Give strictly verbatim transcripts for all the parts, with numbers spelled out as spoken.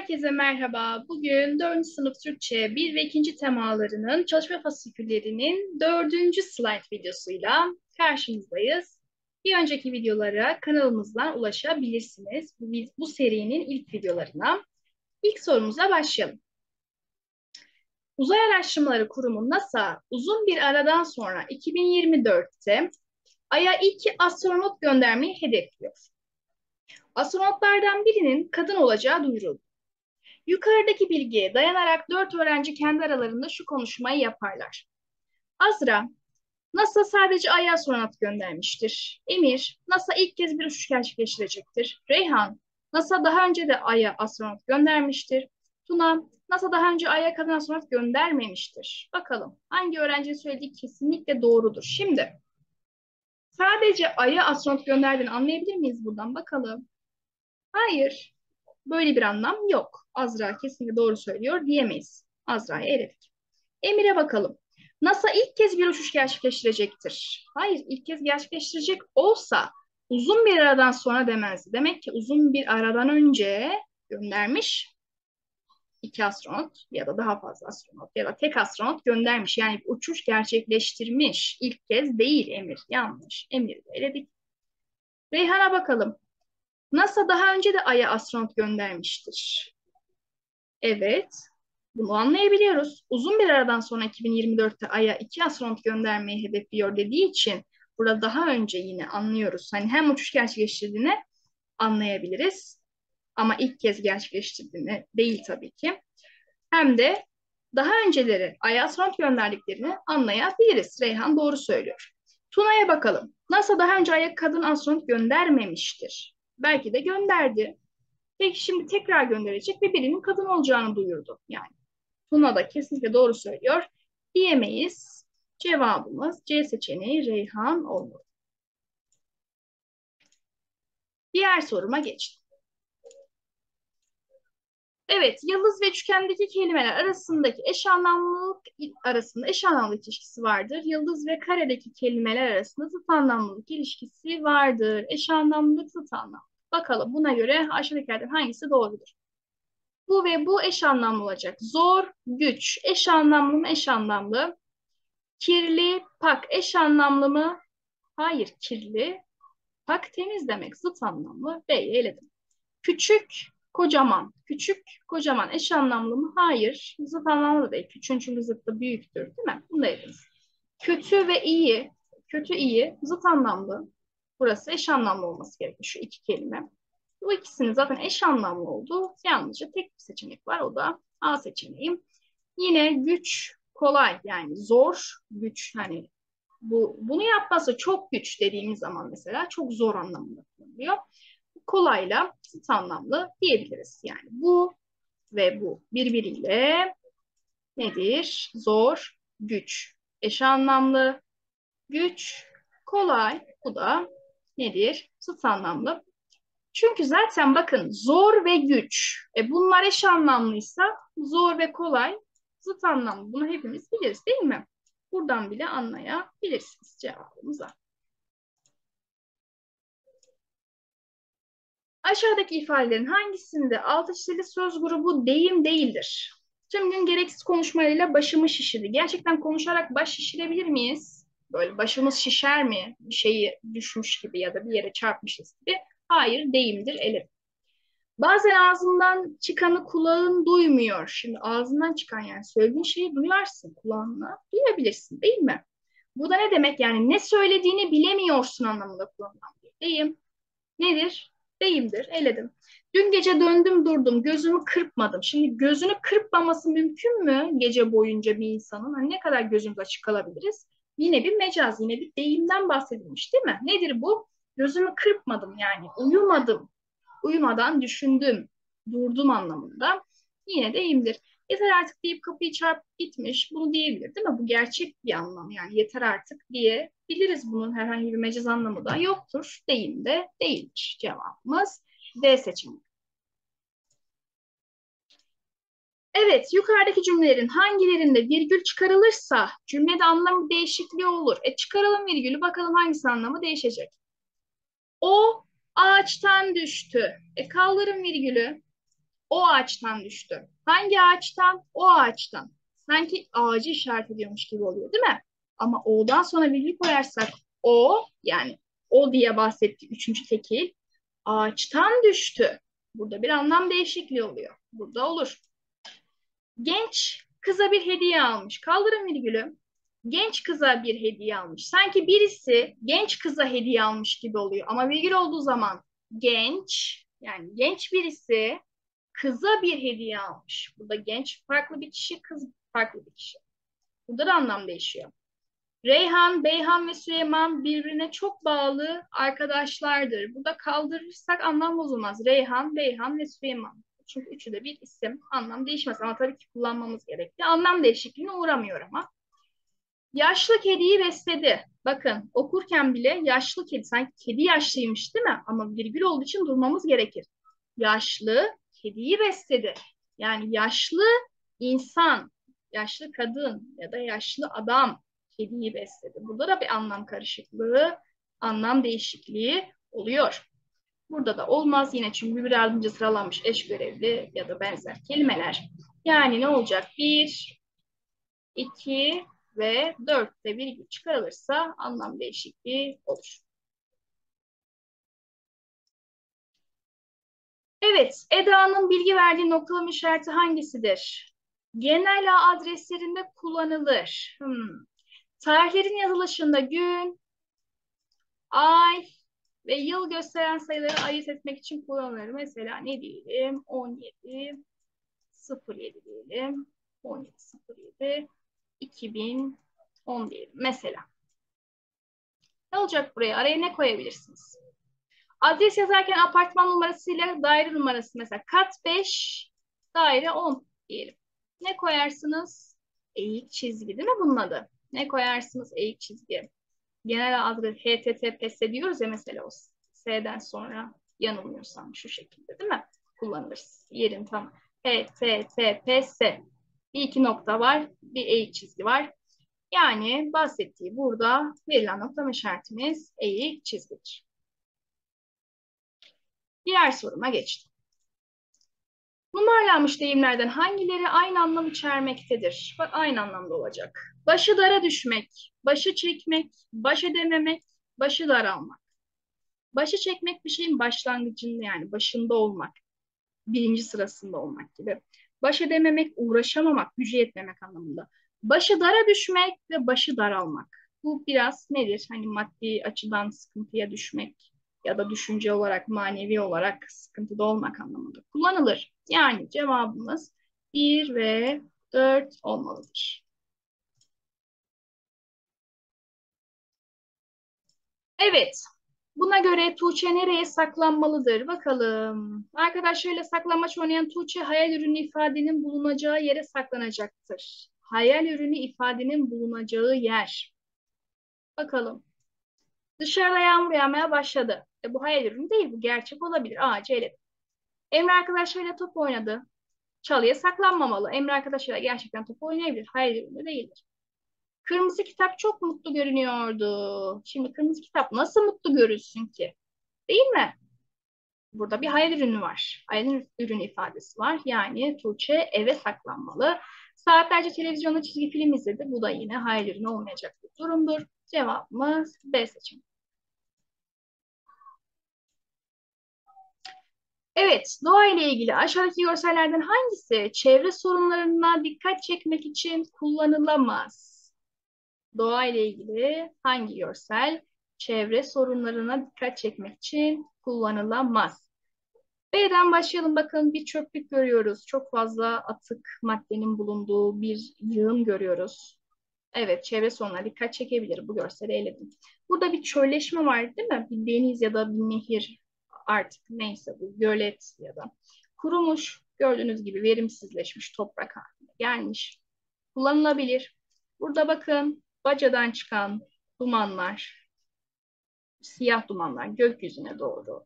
Herkese merhaba. Bugün dördüncü sınıf Türkçe bir ve ikinci temalarının çalışma fasiküllerinin dördüncü slide videosuyla karşınızdayız. Bir önceki videolara kanalımızdan ulaşabilirsiniz. Biz bu serinin ilk videolarına. İlk sorumuza başlayalım. Uzay Araştırmaları Kurumu NASA uzun bir aradan sonra iki bin yirmi dörtte Ay'a iki astronot göndermeyi hedefliyor. Astronotlardan birinin kadın olacağı duyuruldu. Yukarıdaki bilgiye dayanarak dört öğrenci kendi aralarında şu konuşmayı yaparlar. Azra, NASA sadece Ay'a astronot göndermiştir. Emir, NASA ilk kez bir uçuş gerçekleştirecektir. Reyhan, NASA daha önce de Ay'a astronot göndermiştir. Tuna, NASA daha önce Ay'a kadın astronot göndermemiştir. Bakalım hangi öğrencinin söylediği kesinlikle doğrudur. Şimdi sadece Ay'a astronot gönderdiğini anlayabilir miyiz buradan? Bakalım. Hayır. Böyle bir anlam yok. Azra kesinlikle doğru söylüyor diyemeyiz. Azra'ya eledik. Emir'e bakalım. NASA ilk kez bir uçuş gerçekleştirecektir. Hayır, ilk kez gerçekleştirecek olsa uzun bir aradan sonra demezdi. Demek ki uzun bir aradan önce göndermiş iki astronot ya da daha fazla astronot ya da tek astronot göndermiş. Yani uçuş gerçekleştirmiş. İlk kez değil Emir. Yanlış. Emir'i de eledik. Reyhan'a bakalım. NASA daha önce de Ay'a astronot göndermiştir. Evet. Bunu anlayabiliyoruz. Uzun bir aradan sonra iki bin yirmi dörtte Ay'a iki astronot göndermeyi hedefliyor dediği için burada daha önce yine anlıyoruz. Hani hem uçuş gerçekleştirdiğini anlayabiliriz. Ama ilk kez gerçekleştirdiğini değil tabii ki. Hem de daha önceleri Ay'a astronot gönderdiklerini anlayabiliriz. Reyhan doğru söylüyor. Tuna'ya bakalım. NASA daha önce Ay'a kadın astronot göndermemiştir. Belki de gönderdi. Peki şimdi tekrar gönderecek ve birinin kadın olacağını duyurdu. Yani Tuna da kesinlikle doğru söylüyor diyemeyiz. Cevabımız C seçeneği Reyhan olmalı. Diğer soruma geçtim. Evet, yıldız ve üçgendeki kelimeler arasındaki eş anlamlılık arasında eş anlamlılık ilişkisi vardır. Yıldız ve karedeki kelimeler arasında zıt anlamlılık ilişkisi vardır. Eş anlamlılık, zıt anlam. Bakalım buna göre aşağıdakilerden hangisi doğrudur? Bu ve bu eş anlamlı olacak. Zor, güç. Eş anlamlı mı? Eş anlamlı. Kirli, pak. Eş anlamlı mı? Hayır, kirli. Pak temiz demek. Zıt anlamlı. B'yi eledim. Küçük, kocaman. Küçük, kocaman eş anlamlı mı? Hayır. Zıt anlamlı da değil. Küçüğün çünkü zıttı büyüktür, değil mi? Bunu da yapıyoruz. Kötü ve iyi. Kötü, iyi. Zıt anlamlı. Burası eş anlamlı olması gerekiyor. Şu iki kelime. Bu ikisinin zaten eş anlamlı olduğu yalnızca tek bir seçenek var. O da A seçeneği. Yine güç, kolay. Yani zor, güç. Hani bu, bunu yapması çok güç dediğimiz zaman mesela çok zor anlamında kullanılıyor. Kolayla zıt anlamlı diyebiliriz. Yani bu ve bu birbiriyle nedir? Zor, güç. Eş anlamlı, güç, kolay. Bu da nedir? Zıt anlamlı. Çünkü zaten bakın zor ve güç. E bunlar eş anlamlıysa zor ve kolay zıt anlamlı. Bunu hepimiz biliriz, değil mi? Buradan bile anlayabilirsiniz cevabımıza. Aşağıdaki ifadelerin hangisinde altı çizili söz grubu deyim değildir? Tüm gün gereksiz konuşmalarıyla başımı şişirdi. Gerçekten konuşarak baş şişirebilir miyiz? Böyle başımız şişer mi? Bir şeyi düşmüş gibi ya da bir yere çarpmışız gibi. Hayır, deyimdir, elim. Bazen ağzından çıkanı kulağın duymuyor. Şimdi ağzından çıkan yani söylediğin şeyi duyarsın kulağınla. Duyabilirsin, değil mi? Bu da ne demek? Yani ne söylediğini bilemiyorsun anlamında kullanılan bir deyim. Nedir? Deyimdir, eledim. Dün gece döndüm durdum, gözümü kırpmadım. Şimdi gözünü kırpmaması mümkün mü gece boyunca bir insanın? Hani ne kadar gözümüz açık kalabiliriz? Yine bir mecaz, yine bir deyimden bahsedilmiş, değil mi? Nedir bu? Gözümü kırpmadım yani uyumadım. Uyumadan düşündüm, durdum anlamında. Yine deyimdir. Yeter artık deyip kapıyı çarpıp gitmiş. Bunu diyebilir, değil mi? Bu gerçek bir anlam yani yeter artık diye biliriz, bunun herhangi bir mecaz anlamı da yoktur. Deyim de değildir. Cevabımız D seçeneği. Evet, yukarıdaki cümlelerin hangilerinde virgül çıkarılırsa cümlede anlam değişikliği olur. E çıkaralım virgülü, bakalım hangisi anlamı değişecek. O ağaçtan düştü. E kaldırın virgülü. O ağaçtan düştü. Hangi ağaçtan? O ağaçtan. Sanki ağacı işaret ediyormuş gibi oluyor, değil mi? Ama O'dan sonra virgül koyarsak O, yani O diye bahsettik üçüncü tekil, ağaçtan düştü. Burada bir anlam değişikliği oluyor. Burada olur. Genç kıza bir hediye almış. Kaldırın virgülü. Genç kıza bir hediye almış. Sanki birisi genç kıza hediye almış gibi oluyor. Ama virgül olduğu zaman genç, yani genç birisi kıza bir hediye almış. Burada genç farklı bir kişi, kız farklı bir kişi. Burada da anlam değişiyor. Reyhan, Beyhan ve Süleyman birbirine çok bağlı arkadaşlardır. Burada kaldırırsak anlam bozulmaz. Reyhan, Beyhan ve Süleyman. Çünkü üçü de bir isim. Anlam değişmez ama tabii ki kullanmamız gerekli. Anlam değişikliğine uğramıyor ama. Yaşlı kediyi besledi. Bakın okurken bile yaşlı kedi. Sanki kedi yaşlıymış değil mi? Ama virgül olduğu için durmamız gerekir. Yaşlı kediyi besledi. Yani yaşlı insan, yaşlı kadın ya da yaşlı adam kediyi besledi. Burada da bir anlam karışıklığı, anlam değişikliği oluyor. Burada da olmaz yine çünkü birbiri ardınca sıralanmış eş görevli ya da benzer kelimeler. Yani ne olacak? Bir, iki ve dörtte virgül çıkarılırsa anlam değişikliği olur. Evet, Eda'nın bilgi verdiği noktalama işareti hangisidir? Genel ağ adreslerinde kullanılır. Hmm. Tarihlerin yazılışında gün, ay ve yıl gösteren sayıları ayırt etmek için kullanılır. Mesela ne diyelim? on yedi sıfır yedi diyelim. on yedi sıfır yedi iki bin on diyelim mesela. Ne olacak buraya? Araya ne koyabilirsiniz? Adres yazarken apartman numarasıyla daire numarası mesela kat beş, daire on diyelim. Ne koyarsınız? Eğik çizgi değil mi bunun adı? Ne koyarsınız? Eğik çizgi. Genel adres H T T P S diyoruz ya mesela o S'den sonra yanılmıyorsam şu şekilde değil mi? Kullanılır. Yerin tam H T T P S. Bir iki nokta var. Bir eğik çizgi var. Yani bahsettiği burada verilen noktalama işaretimiz eğik çizgidir. Diğer soruma geçtim. Numaralanmış deyimlerden hangileri aynı anlam içermektedir? Bak aynı anlamda olacak. Başı dara düşmek, başı çekmek, baş edememek, başı daralmak. Başı çekmek bir şeyin başlangıcında yani başında olmak, birinci sırasında olmak gibi. Baş edememek, uğraşamamak, gücü yetmemek anlamında. Başı dara düşmek ve başı daralmak. Bu biraz nedir? Hani maddi açıdan sıkıntıya düşmek ya da düşünce olarak, manevi olarak sıkıntıda olmak anlamında kullanılır. Yani cevabımız bir ve dört olmalıdır. Evet, buna göre Tuğçe nereye saklanmalıdır? Bakalım. Arkadaşlarıyla saklanmaç oynayan Tuğçe hayal ürünü ifadenin bulunacağı yere saklanacaktır. Hayal ürünü ifadenin bulunacağı yer. Bakalım. Dışarıda yağmur yağmaya başladı. E bu hayal ürünü değil, bu gerçek olabilir. Ağacı eledi. Emre arkadaşlarıyla top oynadı. Çalıya saklanmamalı. Emre arkadaşlarıyla gerçekten top oynayabilir. Hayal ürünü değildir. Kırmızı kitap çok mutlu görünüyordu. Şimdi kırmızı kitap nasıl mutlu görülsün ki? Değil mi? Burada bir hayal ürünü var. Hayal ürünü ifadesi var. Yani Tuğçe eve saklanmalı. Saatlerce televizyonda çizgi film izledi. Bu da yine hayal ürünü olmayacak bir durumdur. Cevabımız B seçeneği. Evet, doğa ile ilgili aşağıdaki görsellerden hangisi çevre sorunlarına dikkat çekmek için kullanılamaz? Doğa ile ilgili hangi görsel çevre sorunlarına dikkat çekmek için kullanılamaz? B'den başlayalım. Bakın bir çöplük görüyoruz. Çok fazla atık maddenin bulunduğu bir yığın görüyoruz. Evet, çevre sorunlarına dikkat çekebilir. Bu görseli eledim. Burada bir çölleşme var değil mi? Bir deniz ya da bir nehir artık neyse bu gölet ya da kurumuş. Gördüğünüz gibi verimsizleşmiş toprak haline gelmiş. Kullanılabilir. Burada bakın bacadan çıkan dumanlar, siyah dumanlar gökyüzüne doğru.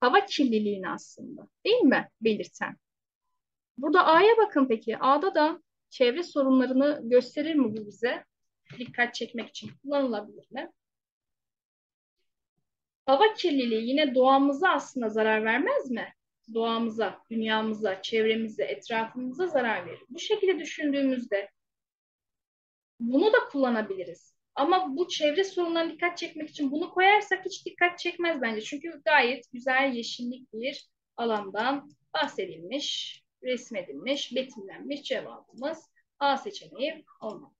Hava kirliliğini aslında değil mi belirten? Burada A'ya bakın peki. A'da da çevre sorunlarını gösterir mi bu bize? Dikkat çekmek için kullanılabilir mi? Hava kirliliği yine doğamıza aslında zarar vermez mi? doğamıza, dünyamıza, çevremize, etrafımıza zarar verir. Bu şekilde düşündüğümüzde bunu da kullanabiliriz. Ama bu çevre sorunlarına dikkat çekmek için bunu koyarsak hiç dikkat çekmez bence. Çünkü gayet güzel yeşillik bir alandan bahsedilmiş, resmedilmiş, betimlenmiş cevabımız A seçeneği olmalı.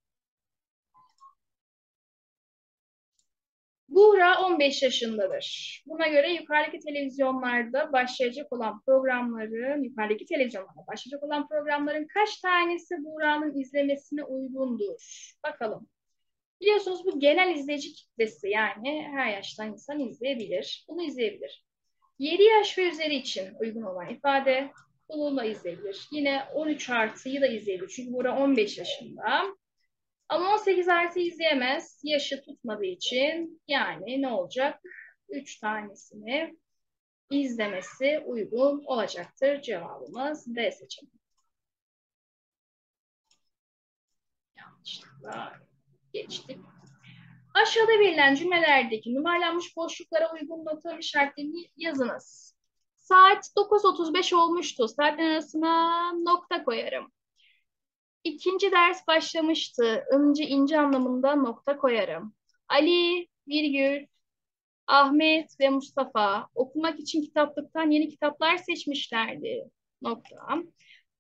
Buğra on beş yaşındadır. Buna göre yukarıdaki televizyonlarda başlayacak olan programların, yukarıdaki televizyonlarda başlayacak olan programların kaç tanesi Buğra'nın izlemesine uygundur? Bakalım. Biliyorsunuz bu genel izleyici kitlesi, yani her yaştan insan izleyebilir. Bunu izleyebilir. yedi yaş ve üzeri için uygun olan ifade bununla izleyebilir. Yine on üç artıyı da izleyebilir. Çünkü Buğra on beş yaşında. Ama on sekiz artı izleyemez. Yaşı tutmadığı için yani ne olacak? üç tanesini izlemesi uygun olacaktır. Cevabımız D seçeneği. Yanlışlıkla geçtik. Aşağıda verilen cümlelerdeki numaralanmış boşluklara uygun nokta işaretlerini yazınız. Saat dokuz otuz beş olmuştu. Saatlerin arasına nokta koyarım. İkinci ders başlamıştı. Önce ince anlamında nokta koyarım. Ali, virgül, Ahmet ve Mustafa okumak için kitaplıktan yeni kitaplar seçmişlerdi. Nokta.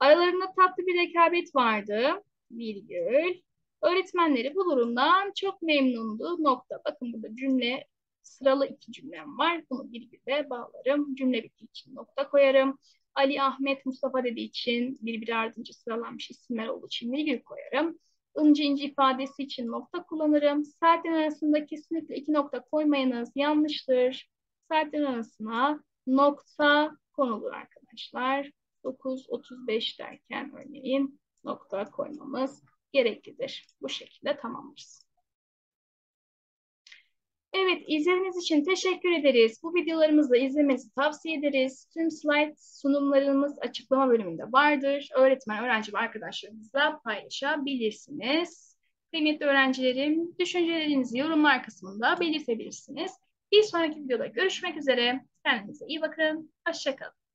Aralarında tatlı bir rekabet vardı. Virgül. Öğretmenleri bu durumdan çok memnundu. Nokta. Bakın burada cümle, sıralı iki cümlem var. Bunu birbirine bağlarım. Cümle bittiği için nokta koyarım. Ali, Ahmet, Mustafa dediği için birbiri ardınca sıralanmış isimler olduğu için virgül koyarım. İnce ince ifadesi için nokta kullanırım. Saatlerin arasında kesinlikle iki nokta koymayınız, yanlıştır. Saatlerin arasına nokta konulur arkadaşlar. dokuz otuz beş derken örneğin nokta koymamız gereklidir. Bu şekilde tamamlarız. Evet, izlediğiniz için teşekkür ederiz. Bu videolarımızı da izlemenizi tavsiye ederiz. Tüm slide sunumlarımız açıklama bölümünde vardır. Öğretmen, öğrenci ve arkadaşlarınızla paylaşabilirsiniz. Kıymetli öğrencilerim, düşüncelerinizi yorumlar kısmında belirtebilirsiniz. Bir sonraki videoda görüşmek üzere. Kendinize iyi bakın. Hoşça kalın.